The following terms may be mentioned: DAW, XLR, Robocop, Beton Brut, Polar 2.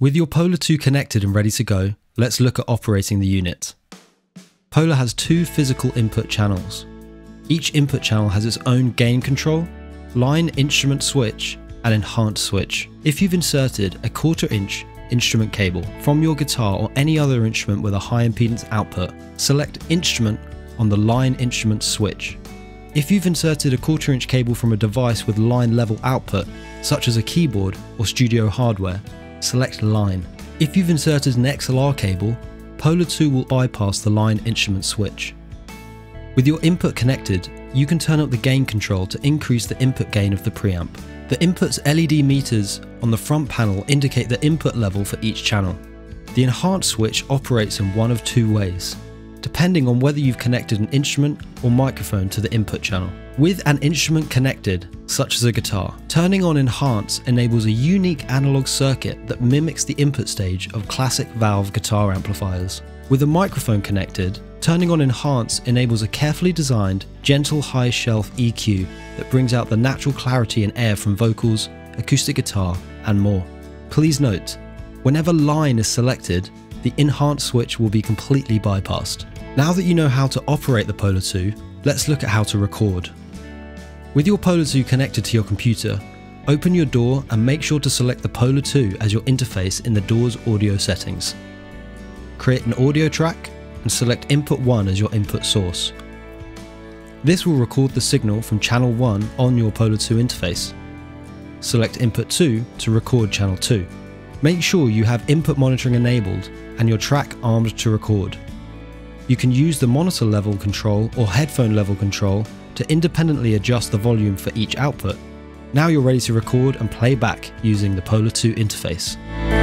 With your Polar 2 connected and ready to go, let's look at operating the unit. Polar has two physical input channels. Each input channel has its own gain control, line instrument switch, and enhance switch. If you've inserted a 1/4 inch instrument cable from your guitar or any other instrument with a high impedance output, select instrument on the line instrument switch. If you've inserted a 1/4 inch cable from a device with line level output, such as a keyboard or studio hardware, select line. If you've inserted an XLR cable, Polar 2 will bypass the line instrument switch. With your input connected, you can turn up the gain control to increase the input gain of the preamp. The input's LED meters on the front panel indicate the input level for each channel. The enhance switch operates in one of two ways, depending on whether you've connected an instrument or microphone to the input channel. With an instrument connected, such as a guitar, turning on enhance enables a unique analog circuit that mimics the input stage of classic valve guitar amplifiers. With a microphone connected, turning on enhance enables a carefully designed, gentle high shelf EQ that brings out the natural clarity and air from vocals, acoustic guitar, and more. Please note, whenever line is selected, the enhance switch will be completely bypassed. Now that you know how to operate the Polar 2, let's look at how to record. With your Polar 2 connected to your computer, open your DAW and make sure to select the Polar 2 as your interface in the DAW's audio settings. Create an audio track and select input 1 as your input source. This will record the signal from channel 1 on your Polar 2 interface. Select input 2 to record channel 2. Make sure you have input monitoring enabled and your track armed to record. You can use the monitor level control or headphone level control to independently adjust the volume for each output. Now you're ready to record and play back using the Polar 2 interface.